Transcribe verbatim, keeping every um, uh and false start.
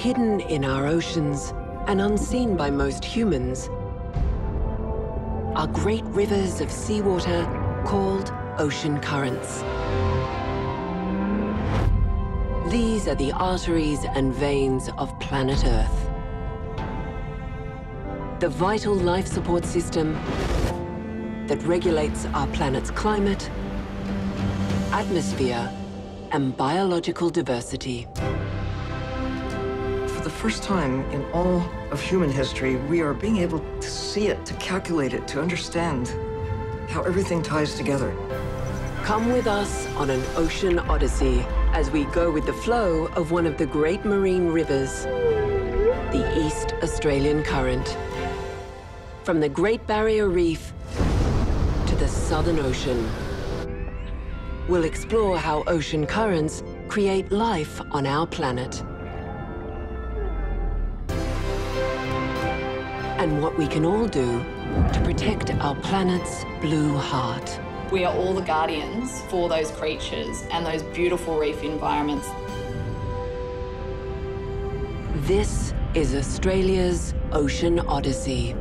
hidden in our oceans and unseen by most humans, are great rivers of seawater called ocean currents. These are the arteries and veins of planet Earth. The vital life support system that regulates our planet's climate, atmosphere, and biological diversity. For the first time in all of human history, we are being able to see it, to calculate it, to understand how everything ties together. Come with us on an ocean odyssey as we go with the flow of one of the great marine rivers, the East Australian Current. From the Great Barrier Reef to the Southern Ocean, we'll explore how ocean currents create life on our planet and what we can all do to protect our planet's blue heart. We are all the guardians for those creatures and those beautiful reef environments. This is Australia's Ocean Odyssey.